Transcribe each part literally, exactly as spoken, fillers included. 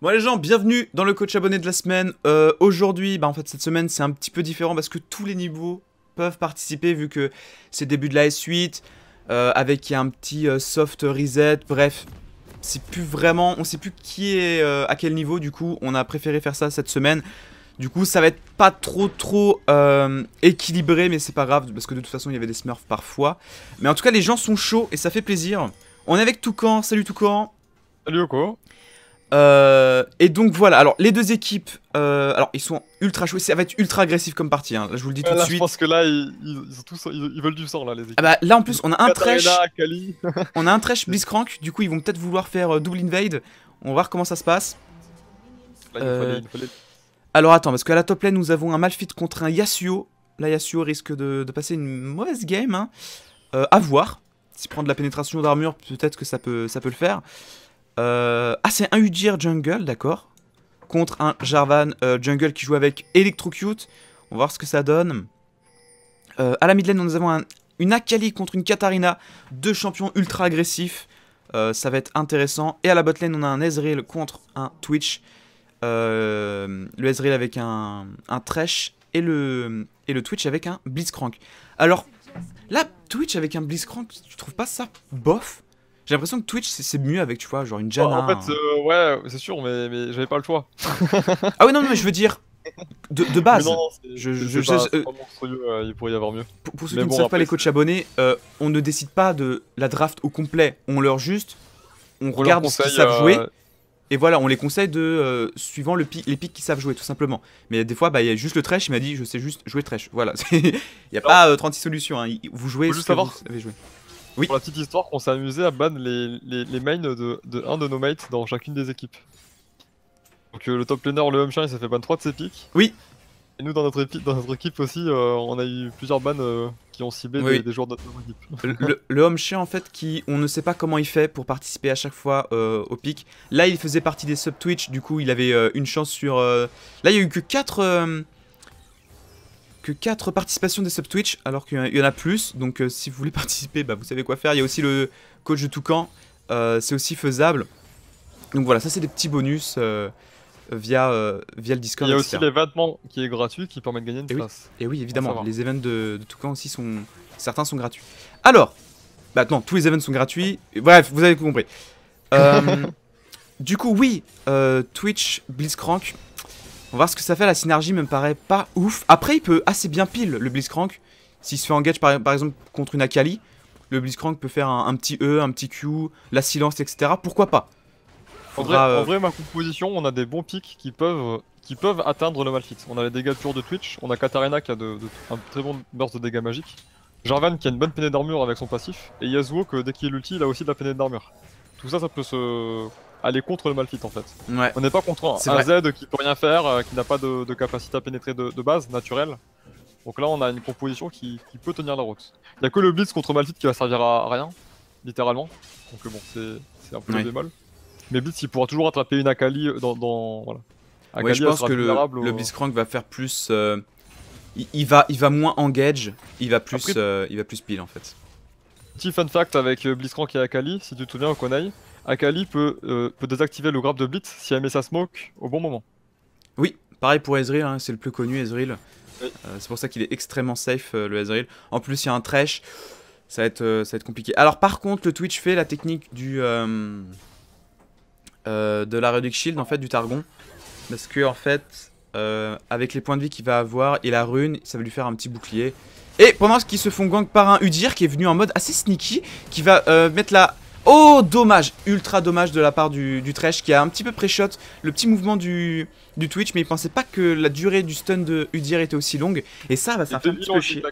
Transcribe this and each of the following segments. Bon les gens, bienvenue dans le coach abonné de la semaine. euh, Aujourd'hui, bah en fait cette semaine c'est un petit peu différent parce que tous les niveaux peuvent participer vu que c'est le début de la S huit, euh, avec un petit euh, soft reset, bref. C'est plus vraiment, on sait plus qui est euh, à quel niveau, du coup on a préféré faire ça cette semaine. Du coup ça va être pas trop trop euh, équilibré mais c'est pas grave parce que de toute façon il y avait des smurfs parfois. Mais en tout cas les gens sont chauds et ça fait plaisir. On est avec Toucan, salut Toucan. Salut Oko. Euh, et donc voilà, alors les deux équipes, euh, alors ils sont ultra chauds, ça va être ultra agressif comme partie, hein. Là, je vous le dis tout là, de suite. Je pense que là ils, ils, ont tous, ils, ils veulent du sang là les équipes. Ah bah, là en plus on a un Thresh, on a un Thresh Blitzcrank, du coup ils vont peut-être vouloir faire euh, double invade, on va voir comment ça se passe. Là, euh... il fallait, il fallait... Alors attends, parce qu'à la top lane nous avons un Malphite contre un Yasuo, là Yasuo risque de, de passer une mauvaise game, hein. euh, à voir, s'il prend de la pénétration d'armure peut-être que ça peut, ça peut le faire. Euh, ah c'est un Udyr jungle, d'accord. Contre un Jarvan euh, jungle qui joue avec Electrocute. On va voir ce que ça donne. euh, À la mid lane nous avons un, une Akali contre une Katarina. Deux champions ultra agressifs, euh, ça va être intéressant. Et à la bot lane on a un Ezreal contre un Twitch. euh, Le Ezreal avec un, un Thresh et le, et le Twitch avec un Blitzcrank. Alors là Twitch avec un Blitzcrank, tu trouves pas ça bof? J'ai l'impression que Twitch c'est mieux avec, tu vois, genre une Janna. Oh, en fait, euh, ouais, c'est sûr, mais, mais j'avais pas le choix. Ah oui, non, non, mais je veux dire, de, de base. Mais non, non, je, je, pas, je, euh, pas monstrueux, euh, il pourrait y avoir mieux. Pour, pour ceux mais qui bon, ne savent pas les coachs abonnés, euh, on ne décide pas de la draft au complet. On leur juste, on, on regarde conseille, ce qu'ils savent euh... jouer. Et voilà, on les conseille de euh, suivant le pic, les pics qu'ils savent jouer, tout simplement. Mais des fois, bah, y a juste le Thresh, il m'a dit, je sais juste jouer Thresh. Voilà, il n'y a non. pas euh, trente-six solutions, hein. Vous jouez ce que vous savez jouer. Oui. Pour la petite histoire, on s'est amusé à ban les, les, les mains de, de un de nos mates dans chacune des équipes. Donc euh, le top laner, le Humchien, il s'est fait ban trois de ses pics. Oui. Et nous, dans notre, épi dans notre équipe aussi, euh, on a eu plusieurs bans euh, qui ont ciblé oui. des, des joueurs de notre équipe. Le, le Humchien, en fait, qui on ne sait pas comment il fait pour participer à chaque fois euh, au pic. Là, il faisait partie des sub Twitch, du coup, il avait euh, une chance sur... Euh... Là, il n'y a eu que quatre... Euh... quatre participations des sub Twitch alors qu'il y en a plus, donc euh, si vous voulez participer bah, vous savez quoi faire. Il y a aussi le coach de Toucan, euh, c'est aussi faisable, donc voilà, ça c'est des petits bonus euh, via, euh, via le Discord. Il y a et cetera aussi l'événement qui est gratuit qui permet de gagner une et place. Oui. Et oui évidemment, les events de, de Toucan aussi sont, certains sont gratuits. Alors, bah non, tous les events sont gratuits, bref vous avez compris. euh, Du coup oui, euh, Twitch, Blitzcrank. On va voir ce que ça fait, la synergie me paraît pas ouf. Après il peut assez bien pile le Blitzcrank. S'il se fait engage par, par exemple contre une Akali, le Blitzcrank peut faire un, un petit E, un petit Q, la silence, et cetera. Pourquoi pas. Faudra, en, vrai, euh... en vrai ma composition, on a des bons pics qui peuvent, qui peuvent atteindre le Malphite. On a les dégâts purs de Twitch, on a Katarina qui a de, de, un très bon burst de dégâts magiques, Jarvan qui a une bonne pénée d'armure avec son passif, et Yasuo que dès qu'il est ulti il a aussi de la pénée d'armure. Tout ça, ça peut se... aller contre le Malphite en fait. Ouais. On n'est pas contre un, un Z qui peut rien faire, euh, qui n'a pas de, de capacité à pénétrer de, de base, naturelle. Donc là on a une composition qui, qui peut tenir la route. Il n'y a que le Blitz contre Malphite qui va servir à rien, littéralement. Donc bon, c'est un peu ouais. le bémol. Mais Blitz il pourra toujours attraper une Akali dans... dans voilà. Akali, ouais, je pense que le, au... le Blitzcrank va faire plus... Euh, il, il, va, il va moins engage, il va plus, Après, euh, il va plus pile en fait. Petit fun fact avec Blitzcrank et Akali, si tu te souviens au Konaï, Akali peut, euh, peut désactiver le grab de Blitz si elle met sa smoke au bon moment. Oui, pareil pour Ezreal, hein, c'est le plus connu Ezreal. Oui. Euh, c'est pour ça qu'il est extrêmement safe euh, le Ezreal. En plus il y a un Thresh, ça va, être, euh, ça va être compliqué. Alors par contre le Twitch fait la technique du euh, euh, de la Relic Shield en fait, du Targon. Parce que en fait, euh, avec les points de vie qu'il va avoir et la rune, ça va lui faire un petit bouclier. Et pendant qu'ils se font gang par un Udyr qui est venu en mode assez sneaky, qui va euh, mettre la... Oh dommage, ultra dommage de la part du, du Thresh qui a un petit peu pré-shot le petit mouvement du, du Twitch, mais il pensait pas que la durée du stun de Udyr était aussi longue. Et ça va faire un petit peu chier.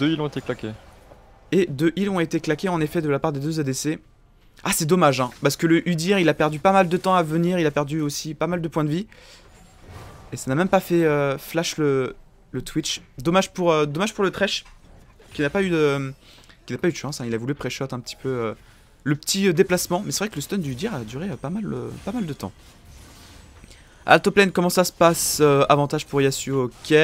Deux heals ont été claqués. Et deux heals ont été claqués en effet de la part des deux A D C. Ah c'est dommage hein, parce que le Udyr il a perdu pas mal de temps à venir, il a perdu aussi pas mal de points de vie. Et ça n'a même pas fait euh, flash le... le Twitch. Dommage pour, euh, dommage pour le Thresh, qui n'a pas eu de, qui n'a pas eu de chance, hein. Il a voulu pré-shot un petit peu euh, le petit euh, déplacement, mais c'est vrai que le stun du Udyr a duré euh, pas, mal, euh, pas mal de temps. À la top lane, comment ça se passe? euh, Avantage pour Yasuo, ok.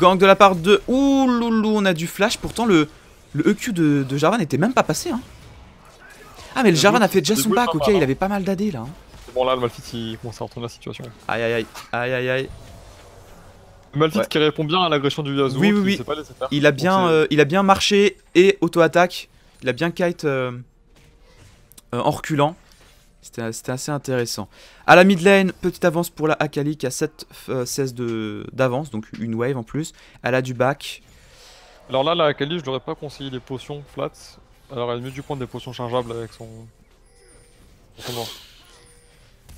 Gang de la part de... Ouh loulou, on a du flash, pourtant le, le E Q de, de Jarvan n'était même pas passé. Hein. Ah mais le Jarvan a fait déjà son back, ok, il avait pas mal d'A D là. Hein. C'est bon là, le Malphite il commence à retourner la situation. Aïe aïe aïe aïe aïe aïe. Le Malphite ouais. qui répond bien à l'agression du Yasuo. Oui oui oui. Pas faire. Il a bien, euh, il a bien marché et auto-attaque. Il a bien kite euh, euh, en reculant. C'était assez intéressant. À la mid lane, petite avance pour la Akali qui a sept seize d'avance, donc une wave en plus. Elle a du back. Alors là, la Akali, je l'aurais pas conseillé les potions flats. Alors elle est mieux du point des potions chargeables avec son. son mort.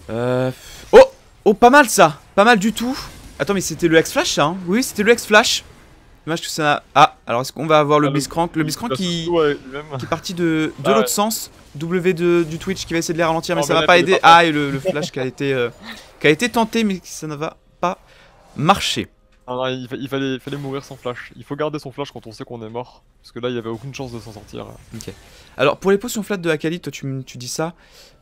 Euh. Oh! Oh, pas mal ça! Pas mal du tout! Attends, mais c'était le X-Flash ça, hein? Oui, c'était le X-Flash! Dommage que ça. Ah, alors est-ce qu'on va avoir le ah, Blitzcrank? Le Blitzcrank qui... qui est parti de, de ah, l'autre ouais. sens. W de, du Twitch qui va essayer de les ralentir, mais non, ça mais va pas aider. Pas ah, et le, le flash qui a été euh, qui a été tenté, mais ça ne va pas marcher. Ah, non, il, fa il, fallait, il fallait mourir sans flash. Il faut garder son flash quand on sait qu'on est mort, parce que là, il y avait aucune chance de s'en sortir. Ok. Alors pour les potions flat de Akali, toi tu, tu dis ça.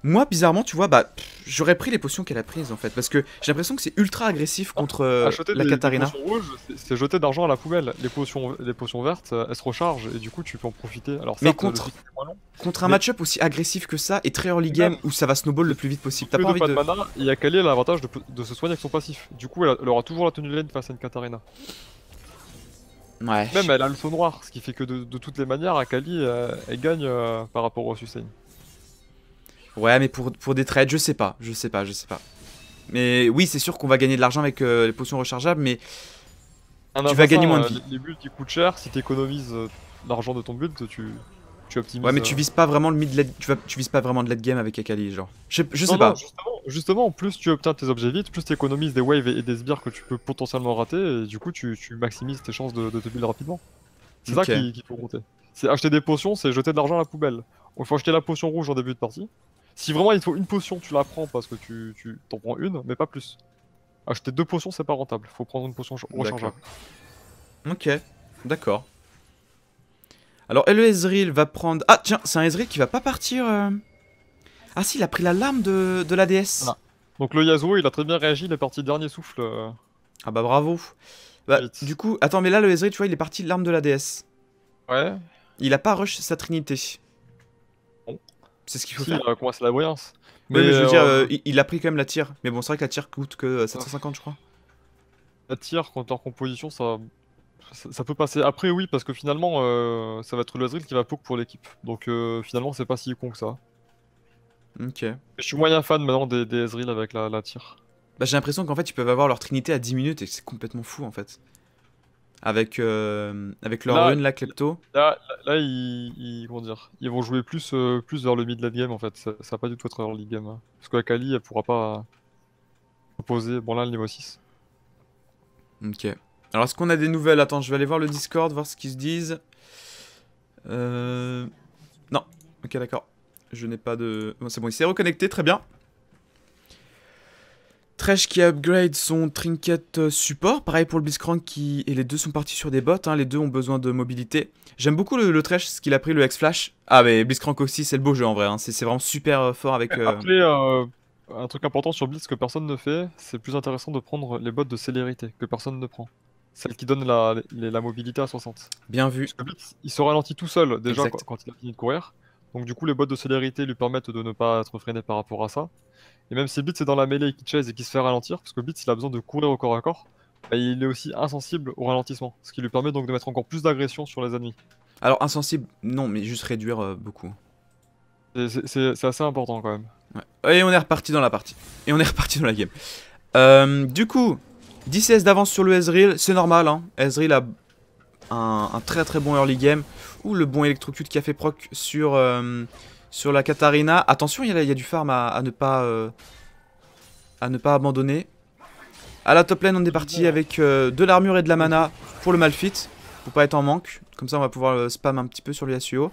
Moi, bizarrement, tu vois, bah j'aurais pris les potions qu'elle a prises en fait, parce que j'ai l'impression que c'est ultra agressif contre euh, la des, Katarina. Les potions rouges, c'est jeter d'argent à la poubelle. Les potions, les potions vertes, elles se rechargent et du coup, tu peux en profiter. Alors, mais certes, contre, long, contre mais... un match-up aussi agressif que ça et très early game où ça va snowball le plus vite possible. T'as pas envie de. Pas de mana, et Akali a l'avantage de, de se soigner avec son passif. Du coup, elle, a, elle aura toujours la tenue de lane face à une Katarina. Ouais. Même elle a le feu noir, ce qui fait que de, de toutes les manières, Akali euh, elle gagne euh, par rapport au sustain. Ouais, mais pour, pour des trades, je sais pas, je sais pas, je sais pas. Mais oui, c'est sûr qu'on va gagner de l'argent avec euh, les potions rechargeables, mais un tu vas gagner moins de vie. Les, les builds qui coûtent cher, si tu économises euh, l'argent de ton build, tu, tu optimises. Ouais, mais euh... tu vises pas vraiment le mid late, tu, vas, tu vises pas vraiment de late game avec Akali, genre. Je, je sais non, pas. Non, justement, justement, plus tu obtiens tes objets vite, plus tu économises des waves et, et des sbires que tu peux potentiellement rater, et du coup, tu, tu maximises tes chances de, de te build rapidement. C'est okay. ça qu'il qui faut compter. C'est acheter des potions, c'est jeter de l'argent à la poubelle. Il faut acheter la potion rouge en début de partie. Si vraiment il te faut une potion, tu la prends parce que tu, tu t'en prends une, mais pas plus. Acheter deux potions, c'est pas rentable. Faut prendre une potion rechargeable. Ok, d'accord. Alors, et le Ezreal va prendre... Ah, tiens, c'est un Ezreal qui va pas partir... Euh... Ah si, il a pris la lame de, de la déesse. Voilà. Donc le Yasuo, il a très bien réagi, il est parti dernier souffle. Euh... Ah bah bravo. Bah, du coup, attends, mais là, le Ezreal, tu vois, il est parti de l'arme de la déesse. Ouais. Il a pas rush sa trinité. C'est ce qu'il faut si, faire. Il a commencé la brillance. Mais, oui, mais je veux euh, dire, euh, il, il a pris quand même la tire. Mais bon, c'est vrai que la tire coûte que sept cent cinquante, je crois. La tire, quand t'es en composition, ça, ça, ça peut passer. Après, oui, parce que finalement, euh, ça va être le Ezreal qui va poke pour l'équipe. Donc euh, finalement, c'est pas si con que ça. Ok. Mais je suis moyen fan maintenant des, des Ezreal avec la, la tire. Bah, j'ai l'impression qu'en fait, ils peuvent avoir leur trinité à dix minutes et que c'est complètement fou en fait. Avec, euh, avec leur run, la Klepto. Là, là, là ils, ils, comment dire, ils vont jouer plus, euh, plus vers le mid late game en fait. Ça, ça va pas du tout être early game. Hein. Parce que Akali, elle pourra pas opposer. Bon, là, le niveau six. Ok. Alors, est-ce qu'on a des nouvelles? Attends, je vais aller voir le Discord, voir ce qu'ils se disent. Euh... Non. Ok, d'accord. Je n'ai pas de. Bon, c'est bon, il s'est reconnecté, très bien. Thresh qui upgrade son trinket support, pareil pour le Blitzcrank qui... Et les deux sont partis sur des bots, hein. Les deux ont besoin de mobilité. J'aime beaucoup le, le Thresh, ce qu'il a pris, le X-Flash. Ah mais Blitzcrank aussi, c'est le beau jeu en vrai, hein. C'est vraiment super fort avec... Euh... Après, euh, un truc important sur Blitz que personne ne fait, c'est plus intéressant de prendre les bots de célérité, que personne ne prend. Celle qui donne la, la, la mobilité à soixante. Bien vu. Parce que Blitz, il se ralentit tout seul déjà quand, quand il a fini de courir. Donc du coup, les bots de célérité lui permettent de ne pas être freiné par rapport à ça. Et même si Blitz est dans la mêlée et qu'il chase et qu'il se fait ralentir, parce que Blitz il a besoin de courir au corps à corps, bah, il est aussi insensible au ralentissement, ce qui lui permet donc de mettre encore plus d'agression sur les ennemis. Alors insensible, non, mais juste réduire euh, beaucoup. C'est assez important quand même. Ouais. Et on est reparti dans la partie. Et on est reparti dans la game. Euh, du coup, dix CS d'avance sur le Ezreal, c'est normal, hein. Ezreal a un, un très très bon early game. Ouh, le bon Electrocute qui a fait proc sur... Euh, Sur la Katarina, attention, il y, y a du farm à, à ne pas euh, à ne pas abandonner. À la top lane, on est parti avec euh, de l'armure et de la mana pour le Malphite, pour pas être en manque. Comme ça, on va pouvoir euh, spam un petit peu sur le Yasuo.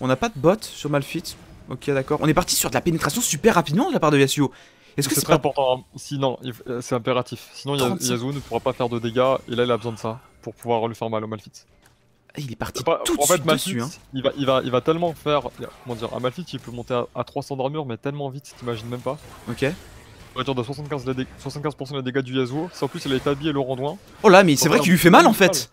On n'a pas de bot sur Malphite. Ok, d'accord. On est parti sur de la pénétration super rapidement de la part de Yasuo. Est-ce que c'est est pas... important? Sinon, c'est impératif. Sinon, Yasuo ne pourra pas faire de dégâts et là, il a besoin de ça pour pouvoir lui faire mal au Malphite. Il est parti est pas, tout en de fait, suite Malphite, dessus, hein. il, va, il, va, il va tellement faire... Comment dire, un Malphite il peut monter à, à trois cents d'armure mais tellement vite, t'imagines même pas. Ok. On va dire de soixante-quinze pour cent des dég soixante-quinze dégâts du Yasuo, si en plus il a établi et le rendouin. Oh là, mais c'est vrai qu'il lui fait mal en fait.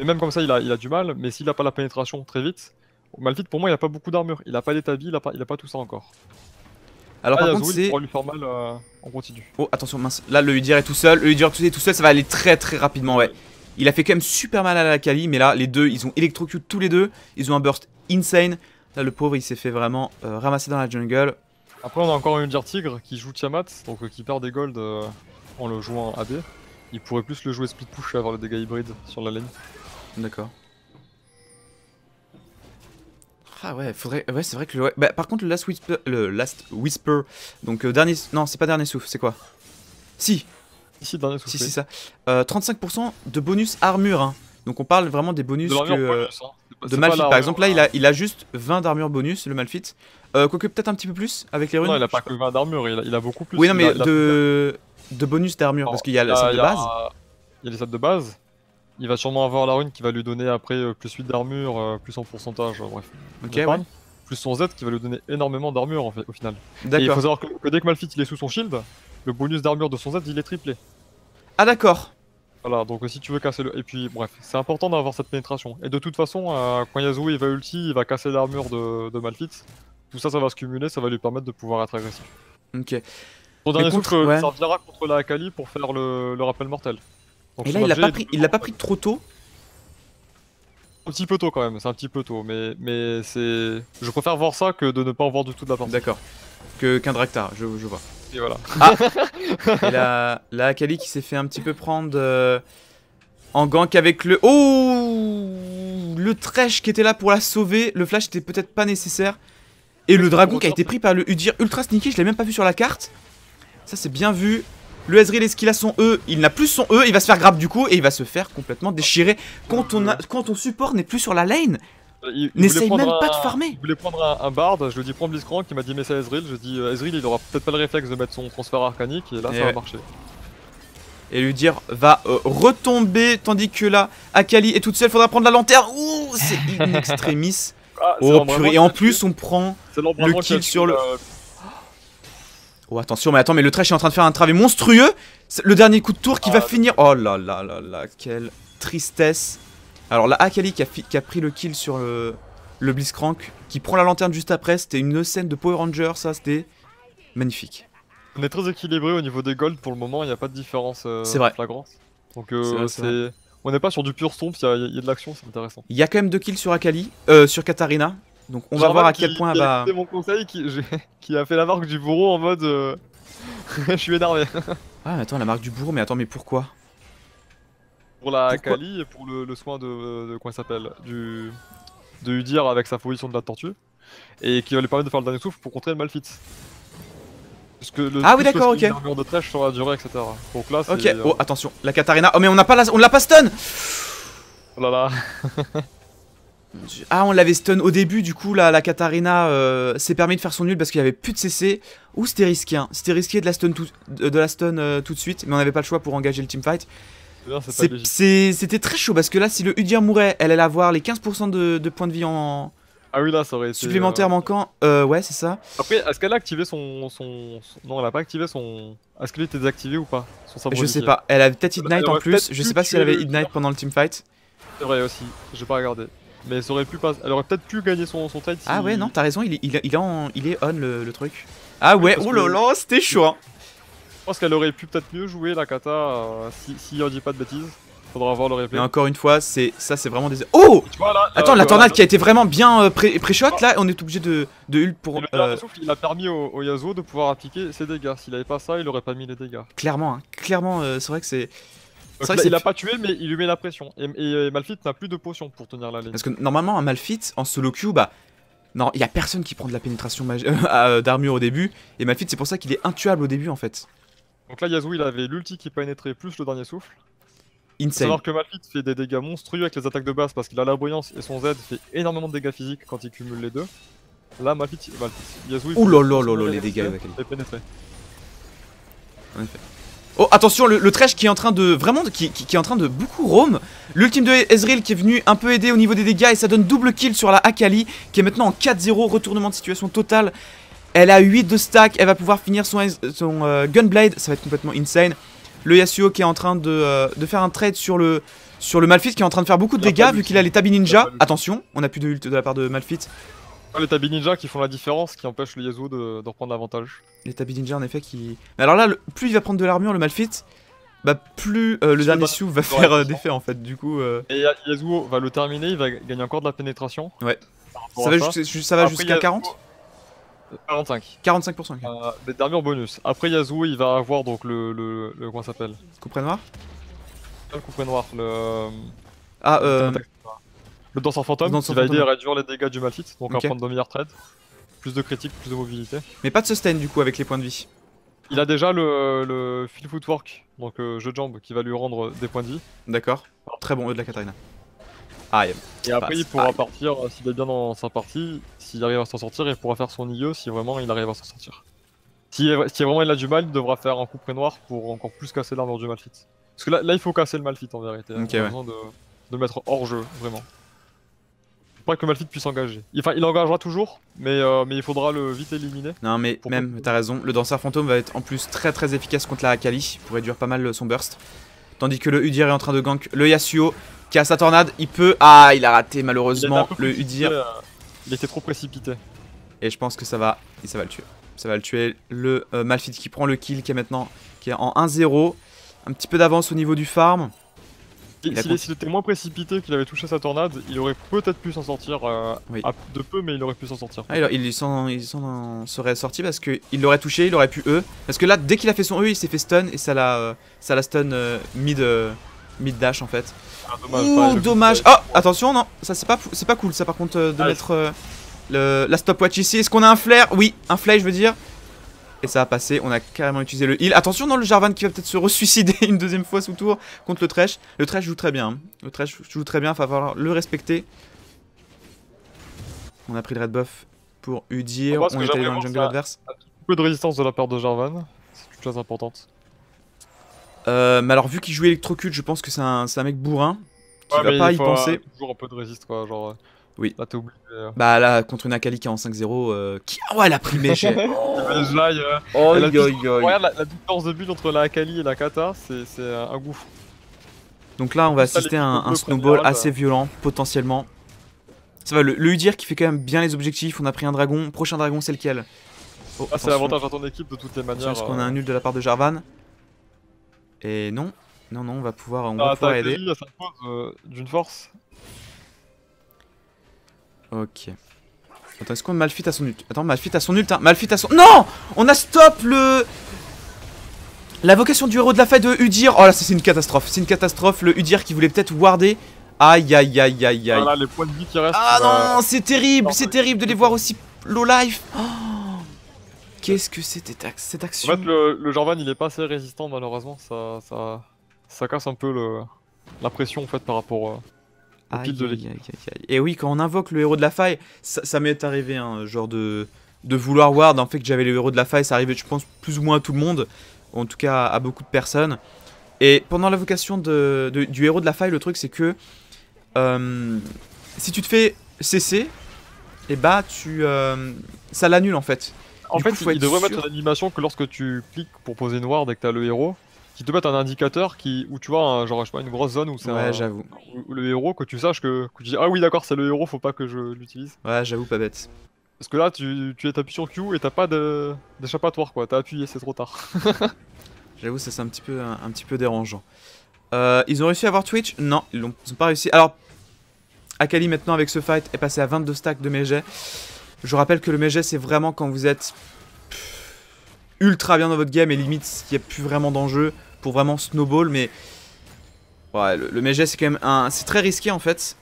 Et même comme ça il a, il a du mal, mais s'il a pas la pénétration très vite, Malphite pour moi il a pas beaucoup d'armure, il a pas d'établi, il, il a pas tout ça encore. Alors ah, par contre c'est... lui faire mal, euh, on continue. Oh attention mince, là le Udyr est tout seul, le Udyr est tout seul, ça va aller très très rapidement ouais. Il a fait quand même super mal à la Akali, mais là les deux ils ont Electrocute tous les deux, ils ont un burst insane. Là le pauvre il s'est fait vraiment euh, ramasser dans la jungle. Après on a encore un Udyr Tigre qui joue Tiamat, donc euh, qui perd des golds euh, en le jouant A B. Il pourrait plus le jouer split push et avoir le dégât hybride sur la lane. D'accord. Ah ouais, faudrait... ouais c'est vrai que le... Bah, par contre le Last Whisper, le Last Whisper, donc euh, dernier... Non c'est pas dernier souffle, c'est quoi? Si Si, dernier souffle. Si, si, ça. Euh, trente-cinq pour cent de bonus armure, hein. Donc on parle vraiment des bonus de, que... bonus, hein. de Malphite. Par exemple là il a, il a juste vingt d'armure bonus, le Malphite. Euh, Quoique peut-être un petit peu plus avec les runes. Non il a pas que vingt d'armure, il, il a beaucoup plus. Oui non mais a, de... de bonus d'armure, parce qu'il y a la salle de base. Il y a les salles de base. Il va sûrement avoir la rune qui va lui donner après euh, plus huit d'armure, euh, plus en pourcentage, euh, bref. Ok, ouais. Plus son Z qui va lui donner énormément d'armure en fait, au final. D'accord. Il faut savoir que, que dès que Malphite il est sous son shield, le bonus d'armure de son Z il est triplé. Ah d'accord. Voilà, donc si tu veux casser le... Et puis bref, c'est important d'avoir cette pénétration. Et de toute façon, euh, quand Yasuo il va ulti, il va casser l'armure de, de Malphite. Tout ça, ça va se cumuler, ça va lui permettre de pouvoir être agressif. Ok. Son dernier contre, souffle ouais. servira contre la Akali pour faire le, le rappel mortel. Donc et là il l'a pas pris, il l'a pas pris trop tôt. Un petit peu tôt quand même, c'est un petit peu tôt, mais, mais c'est... Je préfère voir ça que de ne pas en voir du tout de la partie. D'accord, qu'un Draktharr, je, je vois. Et voilà. Ah et la, la Akali qui s'est fait un petit peu prendre euh, en gank avec le... Oh le Thresh qui était là pour la sauver, le flash était peut-être pas nécessaire. Et le dragon qui a été pris par le Udyr ultra sneaky, je l'ai même pas vu sur la carte. Ça c'est bien vu. Le Ezreal, est-ce qu'il a son E? Il n'a plus son E, il va se faire grab du coup et il va se faire complètement déchirer. Quand on, a, quand on support n'est plus sur la lane, n'essaye même un, pas de farmer. Il voulait prendre un, un bard, je lui ai dit prends Blitzcrank, il m'a dit mais ça Ezreal, je lui ai dit Ezreal il aura peut-être pas le réflexe de mettre son transfert arcanique et là et ça ouais. va marcher. Et lui dire va euh, retomber tandis que là Akali est toute seule, faudra prendre la lanterne. Ouh c'est in extremis. Ah, oh purée, et en plus on prend le kill sur le... Euh... Oh attention mais attends mais le Thresh est en train de faire un travail monstrueux. Le dernier coup de tour qui ah, va finir. Oh là là là là quelle tristesse. Alors la Akali qui a, fi... qui a pris le kill sur le, le Blitzcrank, qui prend la lanterne juste après. C'était une scène de Power Ranger, ça c'était magnifique. On est très équilibré au niveau des golds pour le moment, il n'y a pas de différence euh, flagrante. Donc euh, c'est... On n'est pas sur du pur stomp, il y, y a de l'action, c'est intéressant. Il y a quand même deux kills sur Akali, euh, sur Katarina. Donc on Jarvan va voir à quel qui, point elle va... C'est mon conseil qui, qui a fait la marque du bourreau en mode... Euh... je suis énervé. Ah mais attends, la marque du bourreau, mais attends, mais pourquoi? Pour la pourquoi Akali et pour le, le soin de... de quoi s'appelle du de Udyr avec sa position de la tortue. Et qui va lui permettre de faire le dernier souffle pour contrer le Malphite. Parce que le ah oui d'accord ok. L'armure de Thresh sur la durée et cetera. Donc là, ok. Euh... Oh attention, la Katarina. Oh mais on n'a pas la... on l'a pas stun. Oh là là. Ah on l'avait stun au début du coup la, la Katarina euh, s'est permis de faire son nul parce qu'il n'y avait plus de C C. Ou c'était risqué hein. C'était risqué de la stun, tout, de la stun euh, tout de suite mais on n'avait pas le choix pour engager le teamfight. C'était très chaud parce que là si le Udyr mourait elle allait avoir les quinze pour cent de, de points de vie en... Ah oui là ça aurait été... Supplémentaire euh... manquant, euh, ouais c'est ça. Après est-ce qu'elle a activé son, son, son... Non elle a pas activé son... Est-ce qu'elle était désactivée ou pas son sabre? Je sais pas, elle avait peut-être Ignite en plus, je sais pas si elle avait Ignite pendant le teamfight. C'est vrai aussi, j'ai pas regardé. Mais ça aurait pu pas... elle aurait peut-être pu gagner son, son tide. Ah si ouais il... non t'as raison il est, il, est, il, est en, il est on le, le truc. Ah ouais oh là là c'était chaud hein. Je pense qu'elle aurait pu peut-être mieux jouer la kata euh, si, si on dit pas de bêtises. Faudra voir le replay. Et encore une fois c'est ça c'est vraiment des... Oh vois, là, attends euh, la tornade euh, qui a été vraiment bien euh, pré-shot pré là on est obligé de, de ult pour... Le euh... souffle, il a permis au, au Yasuo de pouvoir appliquer ses dégâts. S'il avait pas ça il aurait pas mis les dégâts. Clairement hein. Clairement euh, c'est vrai que c'est... Vrai là, il l'a pas tué mais il lui met la pression et, et, et Malphite n'a plus de potion pour tenir la ligne. Parce que normalement un Malphite en solo queue bah non il y a personne qui prend de la pénétration euh, d'armure au début et Malphite c'est pour ça qu'il est intuable au début en fait. Donc là Yasuo il avait l'ulti qui pénétrait plus le dernier souffle. Insane. Faut savoir que Malphite fait des dégâts monstrueux avec les attaques de base parce qu'il a la brillance et son Z fait énormément de dégâts physiques quand il cumule les deux. Là Malphite, Malphite Yasuo il fait... Ouh là là là les dégâts avec les pénétrer. En effet. Oh attention le, le Thresh qui est en train de vraiment de, qui, qui, qui est en train de beaucoup roam. L'ultime de Ezreal qui est venu un peu aider au niveau des dégâts et ça donne double kill sur la Akali qui est maintenant en quatre zéro, retournement de situation totale. Elle a huit de stack, elle va pouvoir finir son, son euh, Gunblade, ça va être complètement insane. Le Yasuo qui est en train de, euh, de faire un trade sur le, sur le Malphite qui est en train de faire beaucoup de dégâts vu qu'il a les Tabi Ninja. Attention on a plus de ult de la part de Malphite. Les Tabi Ninja qui font la différence, qui empêchent le Yasuo de, de reprendre l'avantage. Les Tabi Ninja en effet qui... Alors là, le, plus il va prendre de l'armure, le Malphite, bah plus euh, le dernier Sioux va faire euh, d'effet en fait, du coup... Euh... Et Yasuo va le terminer, il va gagner encore de la pénétration. Ouais. Ça va, va jusqu'à quarante, quarante-cinq. quarante-cinq pour cent. Okay. Euh, des derniers bonus. Après Yasuo, il va avoir donc le... le, le comment ça s'appelle? Couperet Noir. Pas le Couperet Noir, le... Ah euh... Le Danseur Fantôme, Danseur qui va Fantôme. aider à réduire les dégâts du Malphite, donc okay. à prendre de meilleurs trades, plus de critiques, plus de mobilité. Mais pas de sustain du coup avec les points de vie. Il a déjà le, le Feel Footwork, donc le jeu de jambes qui va lui rendre des points de vie. D'accord, très bon E de la Katarina. Ah, yeah. Et après passe. il pourra ah, partir, s'il est bien dans sa partie, s'il arrive à s'en sortir, il pourra faire son I E si vraiment il arrive à s'en sortir. Si, si vraiment il a du mal, il devra faire un coup près noir pour encore plus casser l'armure du Malphite. Parce que là, là il faut casser le Malphite en vérité, okay, on a ouais. besoin de, de mettre hors jeu vraiment. Pas que le Malphite puisse engager. Enfin, il engagera toujours, mais, euh, mais il faudra le vite éliminer. Non, mais même, t'as raison, le Danseur Fantôme va être en plus très très efficace contre la Akali pour réduire pas mal son burst. Tandis que le Udyr est en train de gank le Yasuo qui a sa tornade. Il peut. Ah, il a raté malheureusement il a le Udyr. Euh, il était trop précipité. Et je pense que ça va. Et ça va le tuer. Ça va le tuer. Le euh, Malphite qui prend le kill, qui est maintenant qui est en un zéro. Un petit peu d'avance au niveau du farm. S'il si contre... était moins précipité qu'il avait touché sa tornade, il aurait peut-être pu s'en sortir euh, oui. à de peu, mais il aurait pu s'en sortir. Ah, il il s'en serait sorti parce qu'il l'aurait touché, il aurait pu E. Parce que là, dès qu'il a fait son E, il s'est fait stun et ça la, ça la stun euh, mid, euh, mid dash en fait. Ah, dommage. Ouh, pareil, dommage. Oh, attention, non, ça c'est pas, pas cool ça par contre euh, de ah, mettre euh, le, la stopwatch ici. Est-ce qu'on a un flare? Oui, un flare je veux dire. Et ça a passé, on a carrément utilisé le heal. Attention dans le Jarvan qui va peut-être se re-suicider une deuxième fois sous tour contre le Thresh. Le Thresh joue très bien, hein. Le Thresh joue très bien, il va falloir le respecter. On a pris le red buff pour Udyr, on est allé dans le jungle adverse. Un peu de résistance de la part de Jarvan, c'est une chose importante. Euh, mais alors vu qu'il joue Electrocute, je pense que c'est un, un mec bourrin qui ouais, va pas il faut y penser. Euh, toujours un peu de résist quoi, genre... Oui. Là, t'es oublié. Bah là, contre une Akali qui est en cinq zéro, euh, qui... Ah ouais, elle a pris le méchant. Oh, la différence de but entre la Akali et la Kata, c'est un gouffre. Donc là, on va assister à un, un snowball assez violent, potentiellement. Ça va, le, le Udyr qui fait quand même bien les objectifs, on a pris un dragon, prochain dragon c'est lequel? Oh, ah, c'est l'avantage à ton équipe de toutes les manières. Parce qu'on a un nul de la part de Jarvan. Et non, non, non, on va pouvoir, on ah, va pouvoir aider. Akali, ça pose euh, d'une force. Ok. Attends, est-ce qu'on Malphite à son ult? Attends, Malphite à son ult, hein. Malphite à son... Non! On a stop le... La vocation du héros de la fête de Udyr. Oh là, c'est une catastrophe. C'est une catastrophe. Le Udyr qui voulait peut-être warder. Aïe, aïe, aïe, aïe, aïe. Ah, là, les points de vie qui restent, ah bah... non, c'est terrible. C'est terrible de les voir aussi low life. Oh, qu'est-ce que c'était cette action? En fait, le, le Jarvan, il est pas assez résistant, malheureusement. Ça, ça, ça casse un peu le... la pression, en fait, par rapport... Euh... Aïe, aïe, aïe, aïe. Et oui, quand on invoque le héros de la faille, ça, ça m'est arrivé, hein, genre de, de vouloir ward. En fait, que j'avais le héros de la faille, ça arrivait, je pense, plus ou moins à tout le monde, en tout cas à beaucoup de personnes. Et pendant l'invocation de, de, du héros de la faille, le truc, c'est que euh, si tu te fais C C, et bah, tu, euh, ça l'annule en fait. En du fait, coup, il, il devrait mettre une animation que lorsque tu cliques pour poser une ward et que t'as le héros. Qui te mettent un indicateur qui, où tu vois un, genre, je sais pas, une grosse zone où c'est ouais, j'avoue, le héros, que tu saches que, que tu dis ah oui d'accord c'est le héros, faut pas que je l'utilise. Ouais j'avoue, pas bête. Parce que là tu, tu t'appuies sur Q et t'as pas d'échappatoire quoi, t'as appuyé, c'est trop tard. J'avoue ça c'est un petit peu, un, un petit peu dérangeant. Euh, ils ont réussi à avoir Twitch? Non, ils n'ont pas réussi. Alors Akali maintenant avec ce fight est passé à vingt-deux stacks de Mégiste. Je rappelle que le Mégiste c'est vraiment quand vous êtes ultra bien dans votre game et limite il n'y a plus vraiment d'enjeu. Pour vraiment snowball, mais ouais, le, le Mégiste c'est quand même un, c'est très risqué en fait.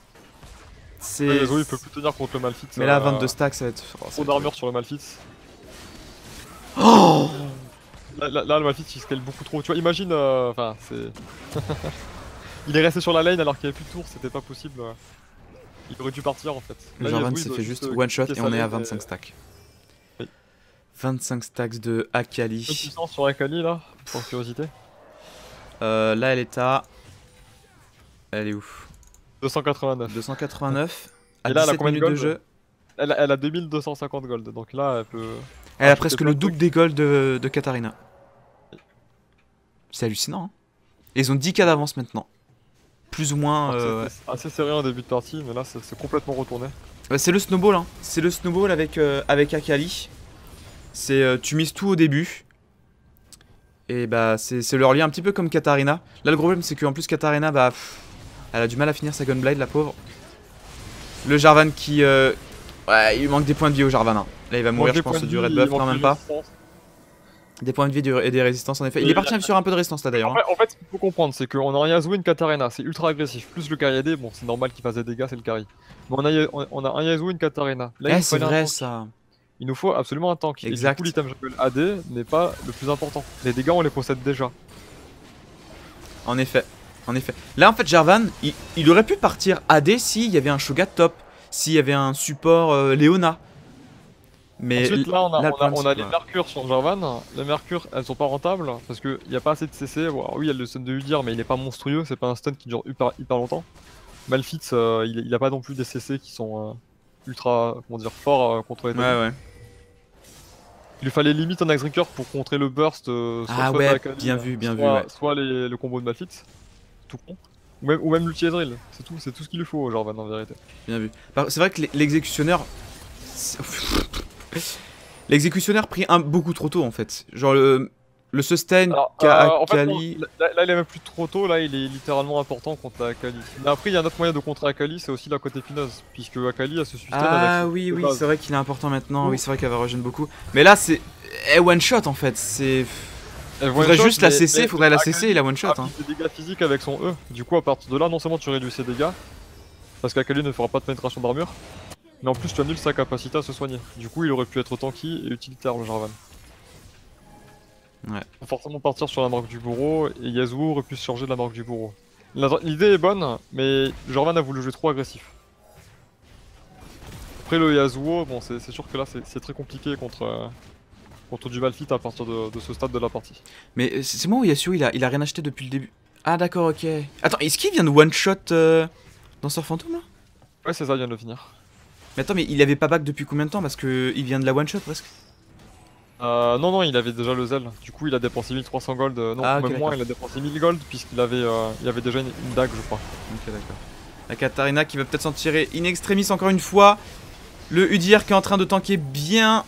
C'est ouais, il peut plus tenir contre le Malphite. Mais là, vingt-deux euh... stacks, ça va être. Oh, trop d'armure sur le Malphite. Oh là, là, là, le Malphite il scale beaucoup trop. Tu vois, imagine, euh... enfin, c'est. Il est resté sur la lane alors qu'il n'y avait plus de tour, c'était pas possible. Il aurait dû partir en fait. Le Jarvan s'est fait juste one shot et on est à vingt-cinq et... stacks. Oui. vingt-cinq stacks de Akali. Puissance sur Akali là, pour curiosité. Euh, là elle est à... Elle est où? Deux cent quatre-vingt-neuf. deux cent quatre-vingt-neuf. Et là elle a combien de gold de jeu? elle, elle a deux mille deux cent cinquante gold, donc là elle peut... Elle a presque le double des gold de, de Katarina. C'est hallucinant, hein. Et ils ont dix K d'avance maintenant. Plus ou moins... Euh... Assez serré en début de partie, mais là c'est complètement retourné. Bah, c'est le snowball, hein. C'est le snowball avec, euh, avec Akali. C'est euh, tu mises tout au début. Et bah c'est leur lien un petit peu comme Katarina. Là le gros problème c'est qu'en plus Katarina, bah pff, elle a du mal à finir sa Gunblade, la pauvre. Le Jarvan qui... Euh, ouais, il manque des points de vie au Jarvan. Hein. Là il va mourir, je pense, du red buff, non, même pas. Des points de vie et des résistances en effet. Il est parti sur un peu de résistance là d'ailleurs. En, hein. en fait, ce qu'il faut comprendre, c'est qu'on a un Yasuo et une Katarina, c'est ultra agressif. Plus le carry A D, bon, c'est normal qu'il fasse des dégâts, c'est le carry. Mais on a, on a un Yasuo et une Katarina. Là, eh, c'est vrai ça. Il nous faut absolument un tank. Exact. Et du coup, l'item A D n'est pas le plus important. Les dégâts, on les possède déjà. En effet. En effet. Là, en fait, Jarvan, il, il aurait pu partir A D s'il y avait un Shogat top, s'il y avait un support euh, Leona. Mais ensuite, là, on a, là, on a, on a les Mercure sur Jarvan. Les Mercure, elles sont pas rentables parce qu'il n'y a pas assez de C C. Bon, oui, il y a le stun de Udyr, mais il n'est pas monstrueux. C'est pas un stun qui dure hyper, hyper longtemps. Malphite, euh, il, il a pas non plus des C C qui sont euh, ultra, comment dire, forts euh, contre les deux. Ouais, ouais. Il lui fallait limite un Axe Wrecker pour contrer le burst. Euh, soit ah, le ouais, Akali, bien vu, bien soit, vu. Ouais. Soit les, le combo de Malphite, tout con. Ou même, ou même l'ulti Ezreal. C'est tout, tout ce qu'il lui faut, Jarvan, en vérité. Bien vu. C'est vrai que l'exécutionneur. L'exécutionneur pris un beaucoup trop tôt en fait. Genre le, le sustain qu'a euh, Akali. En fait, là, là il est même plus trop tôt, là il est littéralement important contre Akali. Mais après il y a un autre moyen de contrer Akali, c'est aussi la côté Épineuse. Puisque Akali a ce sustain. Ah oui, oui, c'est vrai qu'il est important maintenant, oh. Oui, c'est vrai qu'elle va regen beaucoup. Mais là c'est. Eh, one shot en fait, c'est. Faudrait shot, juste mais, la C C, faudrait la C C et la one shot. Hein. Des dégâts physiques avec son E. Du coup à partir de là, non seulement tu réduis ses dégâts, parce qu'Akali ne fera pas de pénétration d'armure. Mais en plus tu annules sa capacité à se soigner. Du coup il aurait pu être tanky et utilitaire le Jarvan. Ouais. Faut forcément partir sur la Marque du Bourreau et Yasuo aurait pu se charger de la Marque du Bourreau. L'idée est bonne mais Jarvan a voulu jouer trop agressif. Après le Yasuo, bon c'est sûr que là c'est très compliqué contre, euh, contre du Malphite à partir de, de ce stade de la partie. Mais c'est moi où Yasuo il a, il a rien acheté depuis le début. Ah d'accord, ok. Attends, est-ce qu'il vient de one shot euh, Danseur Fantôme là? Ouais c'est ça, il vient de le finir. Mais attends, mais il avait pas back depuis combien de temps? Parce que il vient de la one shot presque. Euh, non, non, il avait déjà le zèle. Du coup, il a dépensé mille trois cents gold. Euh, non, ah, okay, même moins, il a dépensé mille gold puisqu'il avait, euh, il avait déjà une, une dague, je crois. Ok, d'accord. La Katarina qui va peut-être s'en tirer in extremis encore une fois. Le Udyr qui est en train de tanker bien.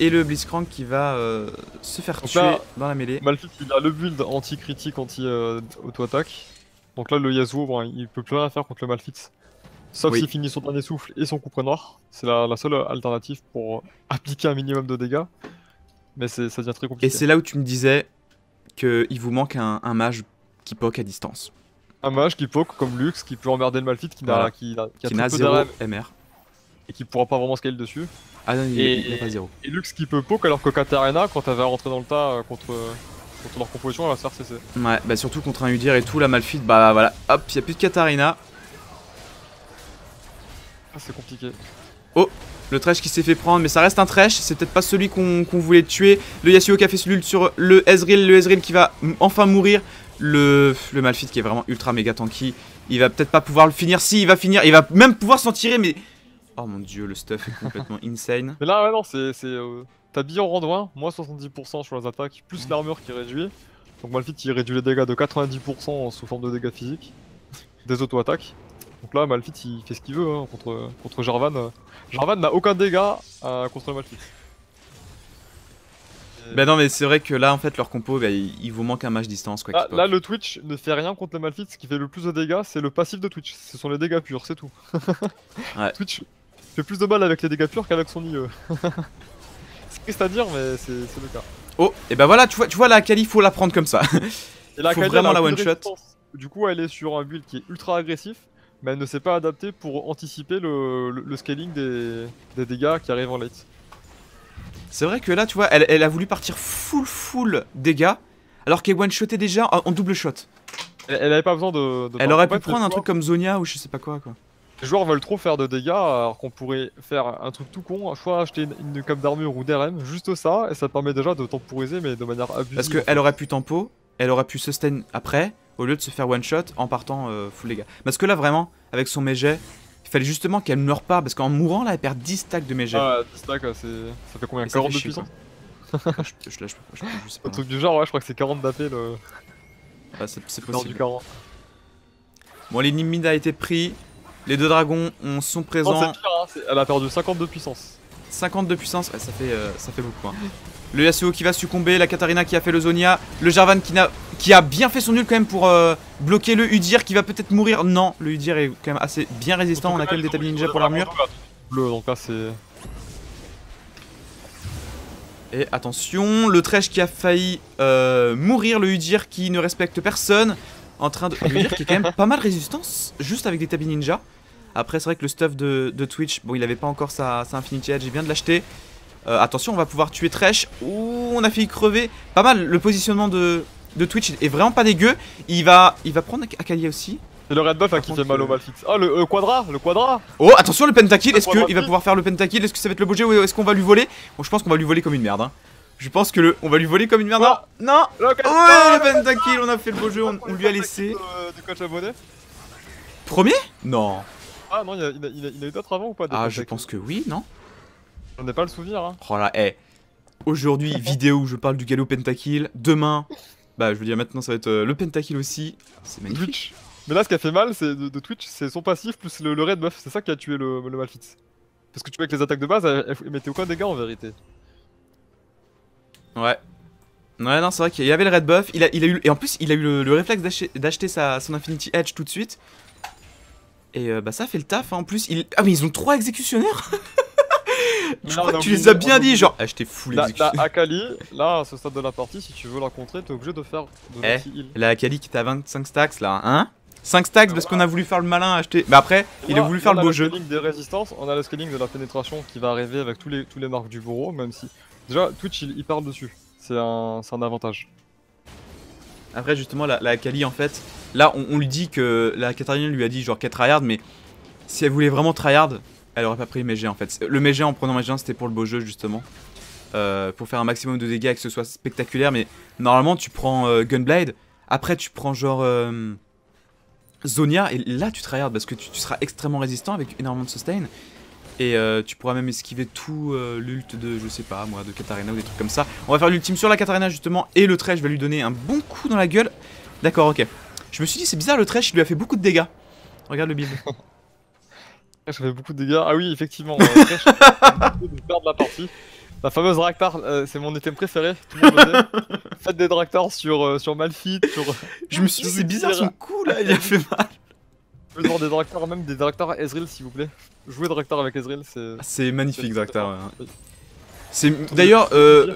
Et le Blitzcrank qui va euh, se faire donc tuer là, dans la mêlée. Malphite, il a le build anti-critique, anti-auto-attaque. Euh, donc là, le Yasuo, bon, il peut plus rien faire contre le Malphite. Sauf oui. S'il finit son dernier souffle et son Couperet Noir. C'est la, la seule alternative pour appliquer un minimum de dégâts. Mais ça devient très compliqué. Et c'est là où tu me disais qu'il vous manque un, un mage qui poke à distance. Un mage qui poke comme Lux, qui peut emmerder le Malphite, qui voilà. n'a qui, qui qui zéro M R. Et qui pourra pas vraiment scaler dessus. Ah non, il et, est pas zéro. Et Lux qui peut poke alors que Katarina, quand elle va rentrer dans le tas contre, contre leur composition, elle va se faire C C. Ouais, bah surtout contre un Udyr et tout, la Malphite, bah voilà, hop, il n'y a plus de Katarina. Ah, c'est compliqué. Oh, le Thresh qui s'est fait prendre, mais ça reste un Thresh, c'est peut-être pas celui qu'on qu'on voulait tuer. Le Yasuo qui a fait celui sur le Ezreal, le Ezreal qui va enfin mourir. Le, le Malphite qui est vraiment ultra méga tanky, il va peut-être pas pouvoir le finir. Si, il va finir, il va même pouvoir s'en tirer, mais... Oh mon dieu, le stuff est complètement insane. Mais là, ouais, non, c'est... Euh, Tabi en rang un, moi soixante-dix pour cent sur les attaques, plus l'armure qui réduit. Donc Malphite, il réduit les dégâts de quatre-vingt-dix pour cent sous forme de dégâts physiques, des auto-attaques. Donc là, Malphite il fait ce qu'il veut hein, contre, contre Jarvan. Jarvan n'a aucun dégât euh, contre le Malphite. Et... Bah non, mais c'est vrai que là, en fait, leur compo, bah, il, il vous manque un match distance. Quoi, là, là, le Twitch ne fait rien contre le Malphite. Ce qui fait le plus de dégâts, c'est le passif de Twitch. Ce sont les dégâts purs, c'est tout. Ouais. Twitch fait plus de balles avec les dégâts purs qu'avec son I E. C'est triste à dire, mais c'est le cas. Oh, et bah voilà, tu vois, tu vois la Akali, faut la prendre comme ça. Et la faut Akali, vraiment la one shot. Du coup, elle est sur un build qui est ultra agressif. Mais elle ne s'est pas adaptée pour anticiper le, le, le scaling des, des dégâts qui arrivent en late. C'est vrai que là, tu vois, elle, elle a voulu partir full full dégâts, alors qu'elle one-shotait déjà en, en double shot. Elle, elle avait pas besoin de... de elle aurait pu prendre un truc comme Zonia ou je sais pas quoi, quoi. Les joueurs veulent trop faire de dégâts, alors qu'on pourrait faire un truc tout con, soit acheter une, une cape d'armure ou d'R M, juste ça, et ça permet déjà de temporiser, mais de manière abusive. Parce qu'elle aurait pu tempo, elle aurait pu sustain après, au lieu de se faire one shot en partant euh, full dégâts. Parce que là vraiment, avec son méget, il fallait justement qu'elle meure pas, parce qu'en mourant là elle perd dix stacks de méget. Ah ouais, dix stacks, ça fait combien? quarante de puissance. je, je, je, je, je sais pas. Un truc du genre, ouais, je crois que c'est quarante d'A P le... Bah, c'est possible. Du quarante. Bon, l'ennemi a été pris, les deux dragons on sont présents. Oh, c'est pire, hein, Elle a perdu cinquante-deux puissance. cinquante-deux puissance, ouais, ça, fait, euh, ça fait beaucoup. Hein. Le Yasuo qui va succomber, la Katarina qui a fait le Zonia, le Jarvan qui, a, qui a bien fait son nul quand même pour euh, bloquer le Udyr qui va peut-être mourir. Non, le Udyr est quand même assez bien résistant, on a quand même des Tabi Ninja pour l'armure. Bleu, donc là c'est... Et attention, le Thresh qui a failli euh, mourir, le Udyr qui ne respecte personne. En train de... Le Udyr qui est quand même pas mal résistance, juste avec des Tabi Ninja. Après c'est vrai que le stuff de, de Twitch, bon il avait pas encore sa, sa Infinity Edge, j'ai bien de l'acheter. Euh, attention, on va pouvoir tuer Thresh. Ouh, on a failli crever. Pas mal, le positionnement de, de Twitch est vraiment pas dégueu. Il va, il va prendre Akali aussi. Et le red buff qui fait mal au Malphite. Ah, le euh, quadra, le quadra. Oh, attention, le pentakill. Est-ce qu'il va pouvoir faire le pentakill? Est-ce que ça va être le budget ou est-ce qu'on va lui voler? Bon, je pense qu'on va lui voler comme une merde. Hein. Je pense que le... on va lui voler comme une merde. Quoi? Non, non. Ouais, le pentakill, on a fait le beau jeu, on, on lui a laissé. Euh, du coach abonné. Premier? Non. Ah non, il y a, il a, il a, il a eu d'autres avant ou pas? Ah, je pense que oui, non. On n'a pas le souvenir. Hein. Oh là, eh. Aujourd'hui, vidéo où je parle du Galio pentakill. Demain, bah je veux dire maintenant ça va être euh, le pentakill aussi. C'est magnifique. Mais là, ce qui a fait mal c'est de, de Twitch, c'est son passif plus le, le red buff. C'est ça qui a tué le, le Malphite. Parce que tu vois que les attaques de base, elles, elles mettaient aucun dégât en vérité. Ouais. Ouais, non, c'est vrai qu'il y avait le red buff. Il a, il a eu, et en plus, il a eu le, le réflexe d'acheter son Infinity Edge tout de suite. Et euh, bah ça fait le taf. Hein. En plus, il... ah mais ils ont trois exécutionneurs. Je crois que tu les as bien dit, genre. Ah, je t'ai fou les exécutionneurs. La Akali, là, à ce stade de la partie, si tu veux la contrer, t'es obligé de faire. Eh, la Akali qui est à vingt-cinq stacks là, hein. cinq stacks parce qu'on a voulu faire le malin à acheter. Mais après, il a voulu faire le beau jeu. On a le scaling des résistances, on a le scaling de la pénétration qui va arriver avec tous les, tous les marques du bourreau, même si. Déjà, Twitch il, il parle dessus. C'est un, un avantage. Après, justement, la, la Akali en fait, là on, on lui dit que la Katarina lui a dit genre qu'elle tryhard, mais si elle voulait vraiment tryhard, elle aurait pas pris Mégiste en fait. Le Mégiste en prenant Mégiste c'était pour le beau jeu justement. Euh, pour faire un maximum de dégâts et que ce soit spectaculaire, mais normalement tu prends euh, Gunblade, après tu prends genre. Euh, Zonia, et là tu tryhard parce que tu, tu seras extrêmement résistant avec énormément de sustain. Et euh, tu pourras même esquiver tout euh, l'ult de, je sais pas moi, de Katarina ou des trucs comme ça. On va faire l'ultime sur la Katarina justement, et le Thresh va lui donner un bon coup dans la gueule. D'accord, ok. Je me suis dit c'est bizarre, le Thresh il lui a fait beaucoup de dégâts. Regarde le build. Ça fait beaucoup de dégâts, ah oui effectivement, euh, Thresh a beaucoup de perdre la partie. La fameuse Draktharr, euh, c'est mon item préféré, tout le monde le sait. Faites des Draktharr sur, euh, sur Malphite, sur... Je me suis dit, c'est bizarre son coup là, il a fait mal. Je veux des Draktharr, même des Draktharr Ezreal s'il vous plaît. Jouez Draktharr avec Ezreal, c'est... C'est magnifique Draktharr, ouais. C'est d'ailleurs, euh,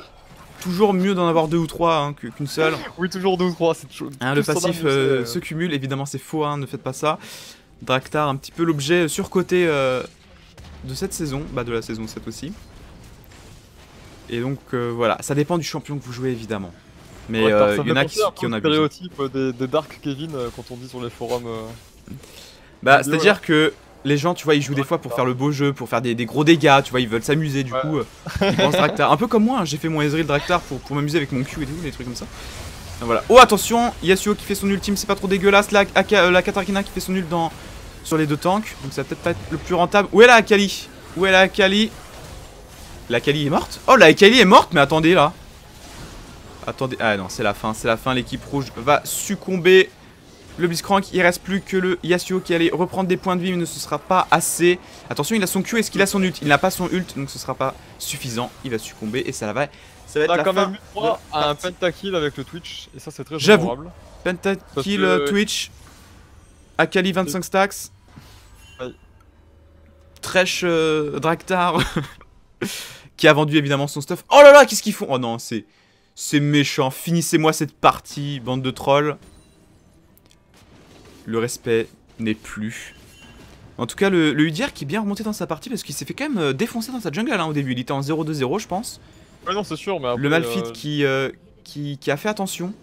toujours mieux d'en avoir deux ou trois hein, qu'une seule. Oui, toujours deux ou trois, c'est chaud. Hein, le passif euh, se cumule, évidemment c'est faux, hein, ne faites pas ça. Draktharr, un petit peu l'objet surcoté euh, de cette saison, bah de la saison sept aussi. Et donc euh, voilà, ça dépend du champion que vous jouez évidemment. Mais ouais, euh, il y en a qui, qui en abusent. Stéréotype des, des Dark Kevin euh, quand on dit sur les forums. Euh... Bah c'est à dire que les gens tu vois ils jouent ouais, des fois pour faire le beau jeu, pour faire des, des gros dégâts, tu vois ils veulent s'amuser du ouais. coup. Euh, ils pensent Draktharr. Un peu comme moi, hein, j'ai fait mon Ezreal Draktharr pour, pour m'amuser avec mon Q et tout, des trucs comme ça. Donc, voilà. Oh attention, Yasuo qui fait son ultime, c'est pas trop dégueulasse. La, euh, la Katarina qui fait son ult dans sur les deux tanks, donc ça va peut-être pas être le plus rentable. Où est la Akali? Où est la Akali? La Akali est morte? Oh la Akali est morte mais attendez là. Attendez, ah non c'est la fin, c'est la fin, l'équipe rouge va succomber. Le Blitzcrank, il reste plus que le Yasuo qui allait reprendre des points de vie mais ne ce sera pas assez. Attention il a son Q, est-ce qu'il a son ult? Il n'a pas son ult donc ce sera pas suffisant, il va succomber et ça va, ça va être la fin. On a quand même eu droit à un pentakill avec le Twitch et ça c'est très favorable. J'avoue, pentakill Twitch, Akali vingt-cinq stacks, Thresh Draktharr. Qui a vendu évidemment son stuff. Oh là là, qu'est-ce qu'ils font? Oh non, c'est c'est méchant. Finissez-moi cette partie, bande de trolls. Le respect n'est plus. En tout cas, le, le Udyr qui est bien remonté dans sa partie parce qu'il s'est fait quand même défoncer dans sa jungle hein, au début. Il était en zéro deux zéro, je pense. Ouais, non, c'est sûr, mais après, le Malphite euh... qui, euh, qui, qui a fait attention.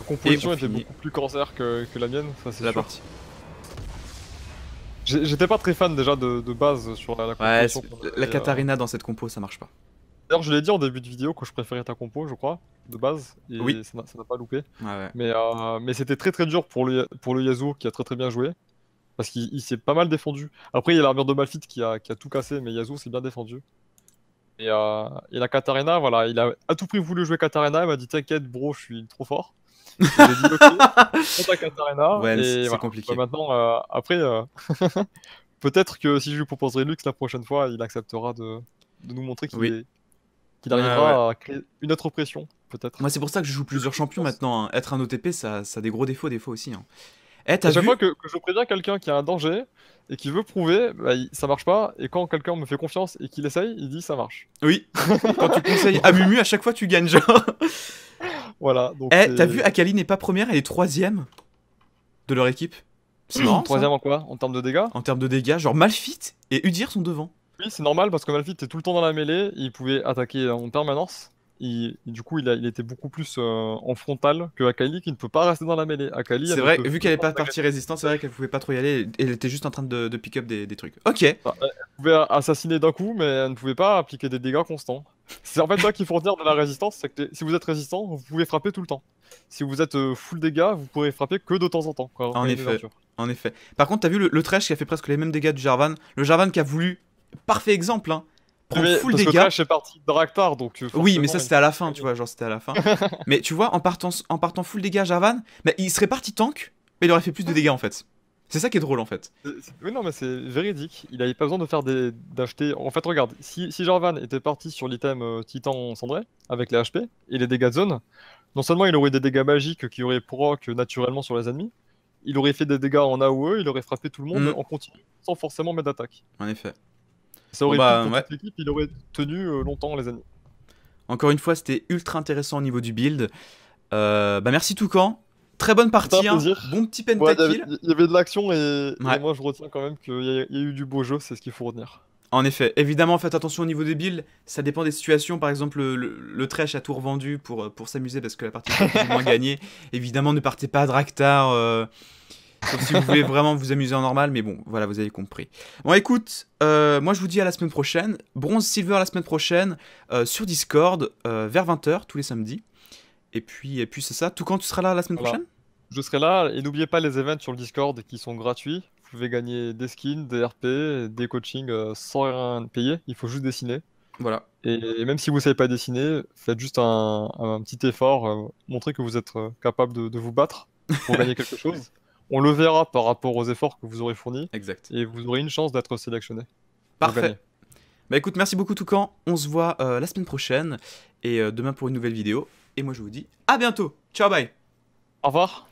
La composition était beaucoup plus cancer que, que la mienne. Ça, c'est la partie. J'étais pas très fan déjà de, de base sur la, la compo. Ouais, la, la Katarina euh... dans cette compo ça marche pas. D'ailleurs je l'ai dit en début de vidéo que je préférais ta compo je crois, de base, et oui. ça n'a pas loupé. Ah ouais. Mais, euh, mais c'était très très dur pour le, pour le Yasuo qui a très très bien joué, parce qu'il s'est pas mal défendu. Après il y a l'armure de Malphite qui a, qui a tout cassé, mais Yasuo s'est bien défendu. Et, euh, et la Katarina, voilà, il a à tout prix voulu jouer Katarina, il m'a dit t'inquiète bro je suis trop fort. J'ai dit ok, on prend ta Katarina, ouais, c'est voilà. compliqué. Bah maintenant, euh, après, euh, peut-être que si je lui proposerai Lux la prochaine fois, il acceptera de, de nous montrer qu'il oui. est... qu'il arrivera ouais, ouais. à créer une autre pression, peut-être. Moi, c'est pour ça que je joue plusieurs champions maintenant. Hein. Être un O T P, ça, ça a des gros défauts des fois aussi. Hein. Eh, t'as vu... Chaque fois que, que je préviens quelqu'un qui a un danger et qui veut prouver, bah, il, ça marche pas. Et quand quelqu'un me fait confiance et qu'il essaye, il dit ça marche. Oui. Quand tu conseilles à Mumu, à chaque fois tu gagnes, genre. Voilà. Donc eh, t'as vu, Akali n'est pas première, elle est troisième de leur équipe. C'est marrant. Troisième en quoi? En termes de dégâts? En termes de dégâts, genre Malphite et Udyr sont devant. Oui, c'est normal parce que Malphite était tout le temps dans la mêlée, il pouvait attaquer en permanence. Et, et du coup, il, a, il était beaucoup plus euh, en frontal que Akali qui ne peut pas rester dans la mêlée. Akali, c'est vrai, peut, vu qu'elle n'est pas partie résistante, c'est vrai qu'elle pouvait pas trop y aller. Elle était juste en train de, de pick up des, des trucs. Ok. Enfin, elle pouvait assassiner d'un coup, mais elle ne pouvait pas appliquer des dégâts constants. C'est en fait ça qu'il faut retenir de la résistance, c'est que si vous êtes résistant, vous pouvez frapper tout le temps. Si vous êtes euh, full dégâts, vous pourrez frapper que de temps en temps. Quoi, en effet. En effet. Par contre, t'as vu le, le Thresh qui a fait presque les mêmes dégâts du Jarvan. Le Jarvan qui a voulu. Parfait exemple, hein. Prendre mais full dégâts. Parce que Thresh est parti de Draktharr, donc. Oui, mais ça c'était à la fin, tu vois, genre c'était à la fin. Mais tu vois, en partant, en partant full dégâts, Jarvan, bah, il serait parti tank, mais il aurait fait plus de dégâts en fait. C'est ça qui est drôle en fait. Oui, non, mais c'est véridique. Il avait pas besoin de faire des, d'acheter. En fait, regarde, si, si Jarvan était parti sur l'item euh, Titan cendré avec les H P et les dégâts de zone, non seulement il aurait des dégâts magiques qui auraient proc naturellement sur les ennemis, il aurait fait des dégâts en A O E, il aurait frappé tout le monde mm. en continu sans forcément mettre d'attaque. En effet. Ça aurait bah, pu ouais. l'équipe, il aurait tenu euh, longtemps les amis. Encore une fois, c'était ultra intéressant au niveau du build. Euh, bah merci Toucan, très bonne partie, hein. Bon petit pentakill. Ouais, il y avait de l'action et... Ouais. Et moi je retiens quand même qu'il y, y a eu du beau jeu, c'est ce qu'il faut retenir. En effet, évidemment faites attention au niveau des builds, ça dépend des situations, par exemple le, le, le Thresh a tout revendu pour, pour s'amuser parce que la partie est moins gagnée. Évidemment ne partez pas à Draktharr... Euh... Sauf si vous voulez vraiment vous amuser en normal, mais bon, voilà, vous avez compris. Bon, écoute, euh, moi je vous dis à la semaine prochaine. Bronze Silver la semaine prochaine euh, sur Discord euh, vers vingt heures tous les samedis. Et puis, et puis c'est ça. Toucan, tu seras là la semaine voilà. prochaine? Je serai là et n'oubliez pas les events sur le Discord qui sont gratuits. Vous pouvez gagner des skins, des R P, des coachings euh, sans rien payer. Il faut juste dessiner. Voilà. Et, et même si vous ne savez pas dessiner, faites juste un, un petit effort, euh, montrez que vous êtes euh, capable de, de vous battre pour gagner quelque chose. On le verra par rapport aux efforts que vous aurez fournis. Exact. Et vous aurez une chance d'être sélectionné. Parfait. Bah écoute, merci beaucoup Toucan. On se voit euh, la semaine prochaine et euh, demain pour une nouvelle vidéo. Et moi je vous dis à bientôt. Ciao, bye. Au revoir.